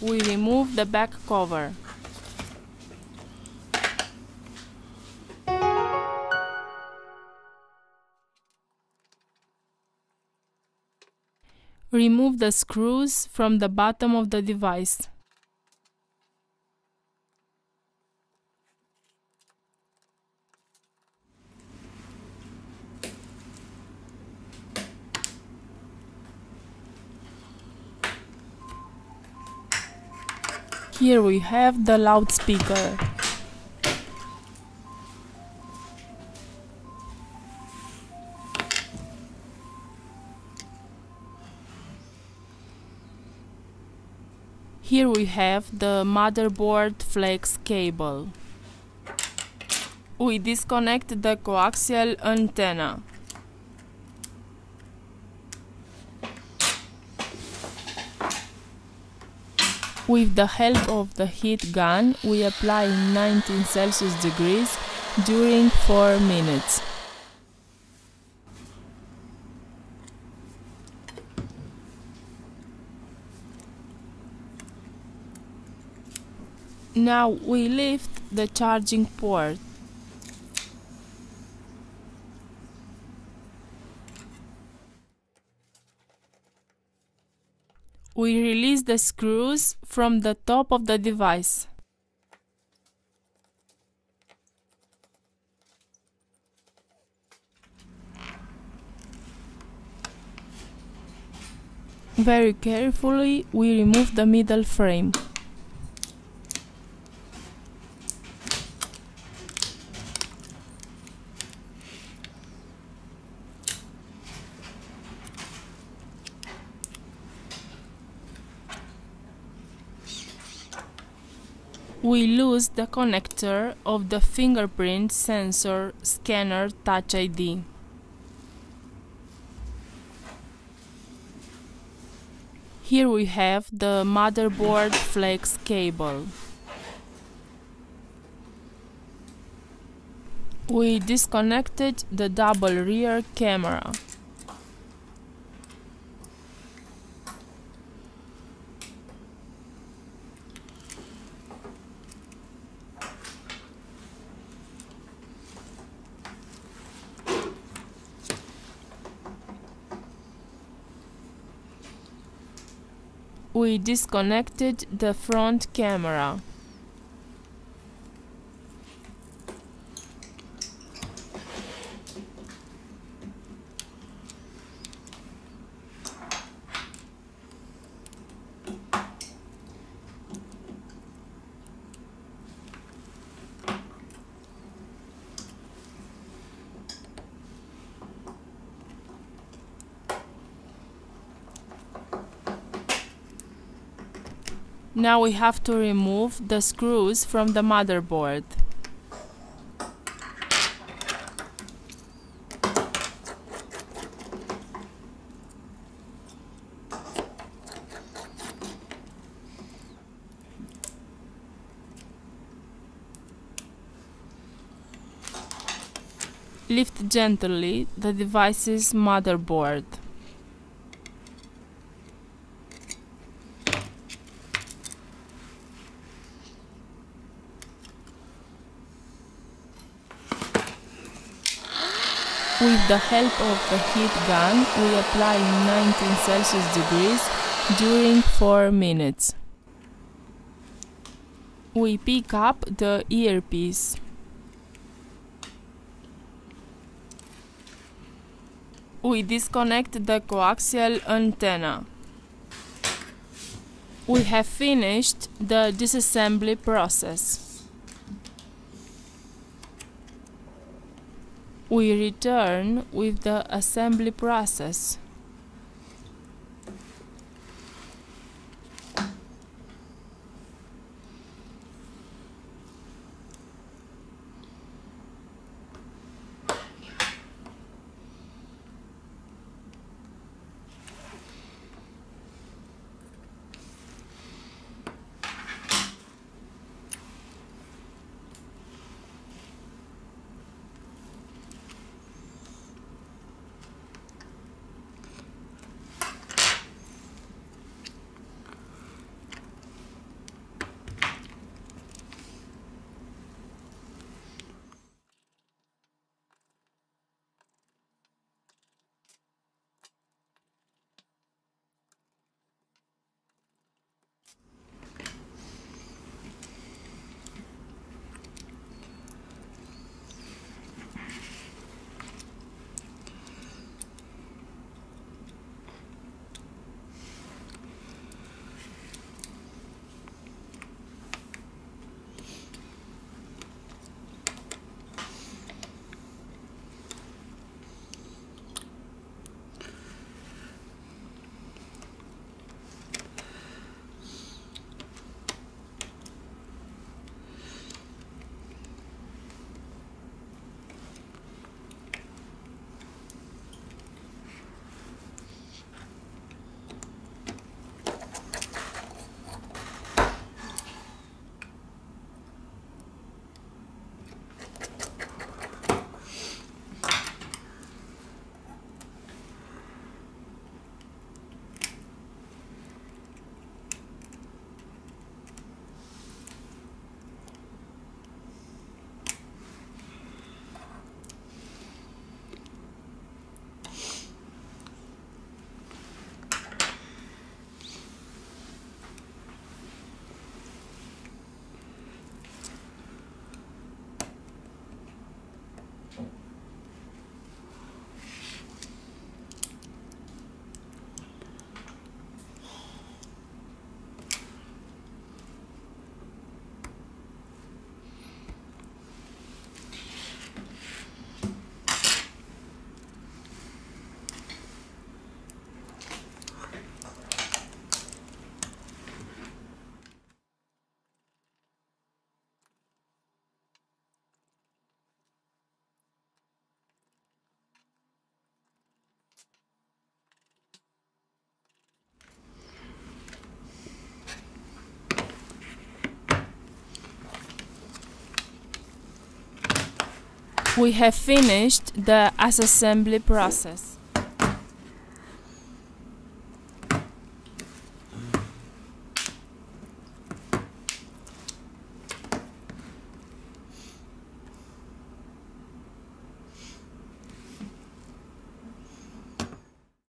we remove the back cover. Remove the screws from the bottom of the device. Here we have the loudspeaker. Here we have the motherboard flex cable. We disconnect the coaxial antenna. With the help of the heat gun, we apply 19 Celsius degrees during 4 minutes. Now we lift the charging port. We release the screws from the top of the device. Very carefully, we remove the middle frame. We lose the connector of the fingerprint sensor scanner Touch ID. Here we have the motherboard flex cable. We disconnected the double rear camera. We disconnected the front camera. Now we have to remove the screws from the motherboard. Lift gently the device's motherboard. With the help of the heat gun, we apply 19 Celsius degrees during 4 minutes. We pick up the earpiece. We disconnect the coaxial antenna. We have finished the disassembly process. We return with the assembly process. We have finished the disassembly process.